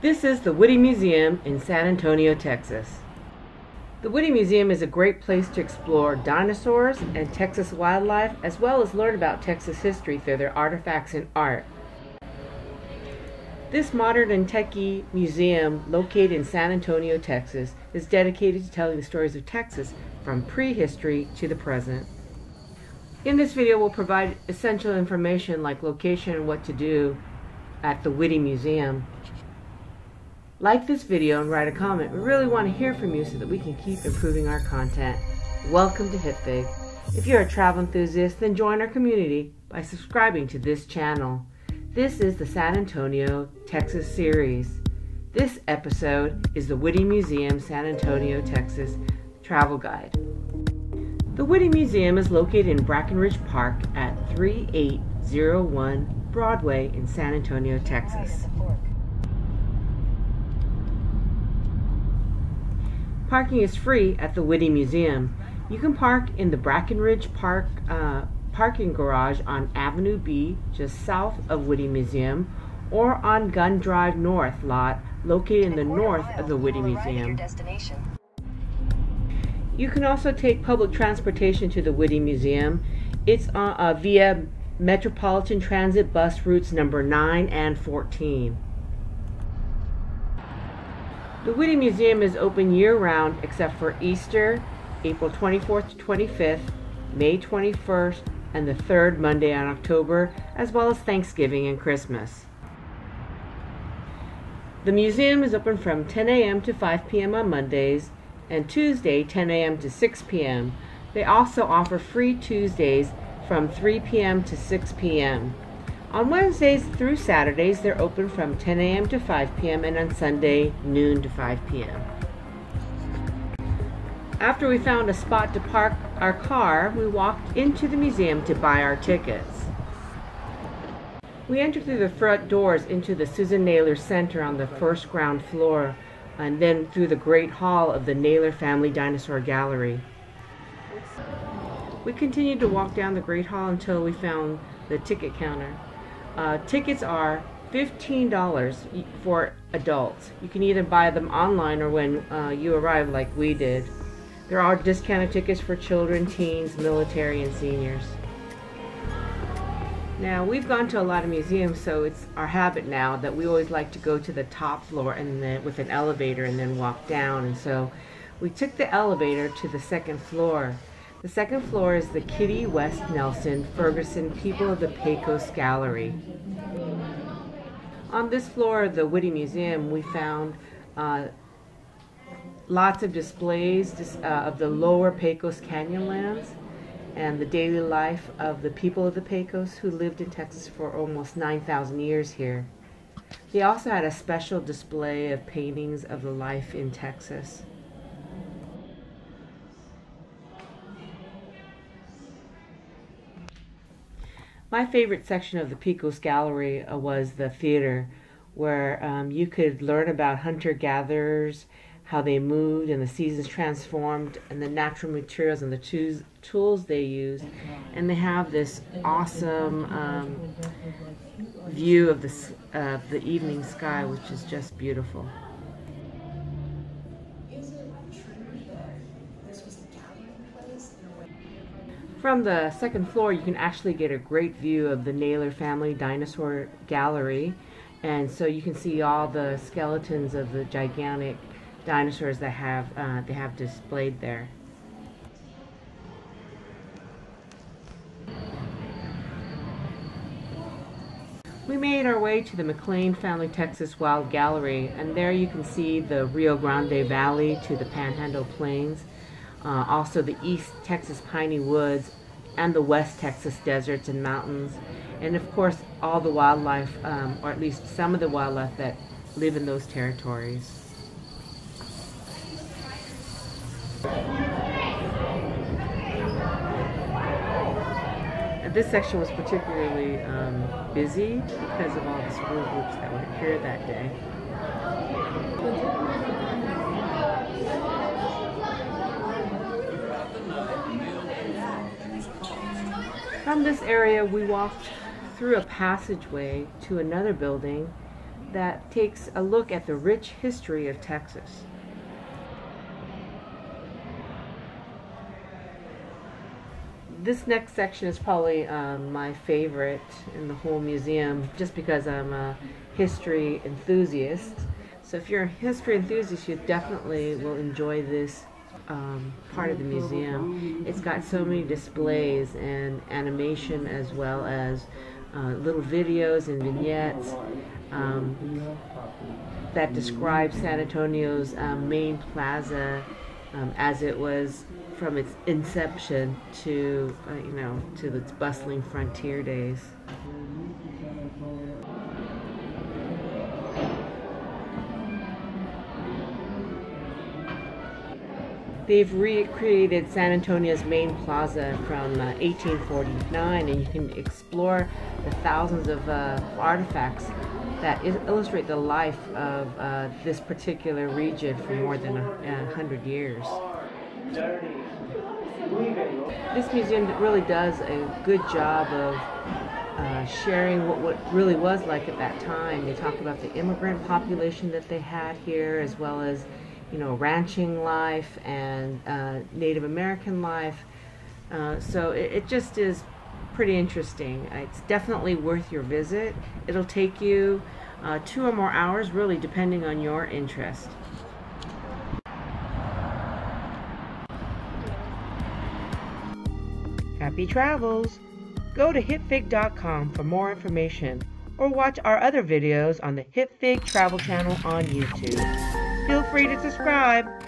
This is the Witte Museum in San Antonio, Texas. The Witte Museum is a great place to explore dinosaurs and Texas wildlife, as well as learn about Texas history through their artifacts and art. This modern and techy museum, located in San Antonio, Texas, is dedicated to telling the stories of Texas from prehistory to the present. In this video, we'll provide essential information like location and what to do at the Witte Museum. Like this video and write a comment. We really want to hear from you so that we can keep improving our content. Welcome to Hipfig. If you're a travel enthusiast, then join our community by subscribing to this channel. This is the San Antonio, Texas series. This episode is the Witte Museum, San Antonio, Texas Travel Guide. The Witte Museum is located in Brackenridge Park at 3801 Broadway in San Antonio, Texas. Parking is free at the Witte Museum. You can park in the Brackenridge Park parking garage on Avenue B, just south of Witte Museum, or on Gun Drive North lot, located in the north of the Witte Museum. You can also take public transportation to the Witte Museum. It's via Metropolitan Transit bus routes number 9 and 14. The Witte Museum is open year-round except for Easter, April 24th to 25th, May 21st, and the third Monday in October, as well as Thanksgiving and Christmas. The museum is open from 10 a.m. to 5 p.m. on Mondays, and Tuesday 10 a.m. to 6 p.m. They also offer free Tuesdays from 3 p.m. to 6 p.m. On Wednesdays through Saturdays, they're open from 10 a.m. to 5 p.m. and on Sunday, noon to 5 p.m. After we found a spot to park our car, we walked into the museum to buy our tickets. We entered through the front doors into the Susan Naylor Center on the first ground floor, and then through the great hall of the Naylor Family Dinosaur Gallery. We continued to walk down the great hall until we found the ticket counter. Tickets are $15 for adults. You can either buy them online or when you arrive like we did. There are discounted tickets for children, teens, military, and seniors. Now, we've gone to a lot of museums, so it's our habit now that we always like to go to the top floor and then with an elevator and then walk down. And so we took the elevator to the second floor. The second floor is the Kitty West Nelson Ferguson People of the Pecos Gallery. On this floor of the Witte Museum, we found lots of displays of the lower Pecos Canyon lands and the daily life of the people of the Pecos who lived in Texas for almost 9,000 years here. They also had a special display of paintings of the life in Texas. My favorite section of the Pecos Gallery was the theater, where you could learn about hunter-gatherers, how they moved and the seasons transformed, and the natural materials and the tools they used. And they have this awesome view of the evening sky, which is just beautiful. From the second floor, you can actually get a great view of the Naylor Family Dinosaur Gallery, and so you can see all the skeletons of the gigantic dinosaurs that they have displayed there. We made our way to the McLean Family Texas Wild Gallery, and there you can see the Rio Grande Valley to the Panhandle Plains. Also the East Texas piney woods and the West Texas deserts and mountains, and of course all the wildlife, or at least some of the wildlife that live in those territories. This section was particularly busy because of all the school groups that were here that day. From this area, we walked through a passageway to another building that takes a look at the rich history of Texas. This next section is probably my favorite in the whole museum, just because I'm a history enthusiast. So if you're a history enthusiast, you definitely will enjoy this part of the museum. It's got so many displays and animation, as well as little videos and vignettes that describe San Antonio's main plaza as it was from its inception to you know, to its bustling frontier days. They've recreated San Antonio's main plaza from 1849, and you can explore the thousands of artifacts that illustrate the life of this particular region for more than 100 years. This museum really does a good job of sharing what really was like at that time. They talk about the immigrant population that they had here, as well as, you know, ranching life and Native American life. So it just is pretty interesting. It's definitely worth your visit. It'll take you 2 or more hours, really, depending on your interest. Happy travels! Go to hipfig.com for more information, or watch our other videos on the Hipfig Travel Channel on YouTube. Feel free to subscribe.